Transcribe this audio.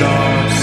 stars.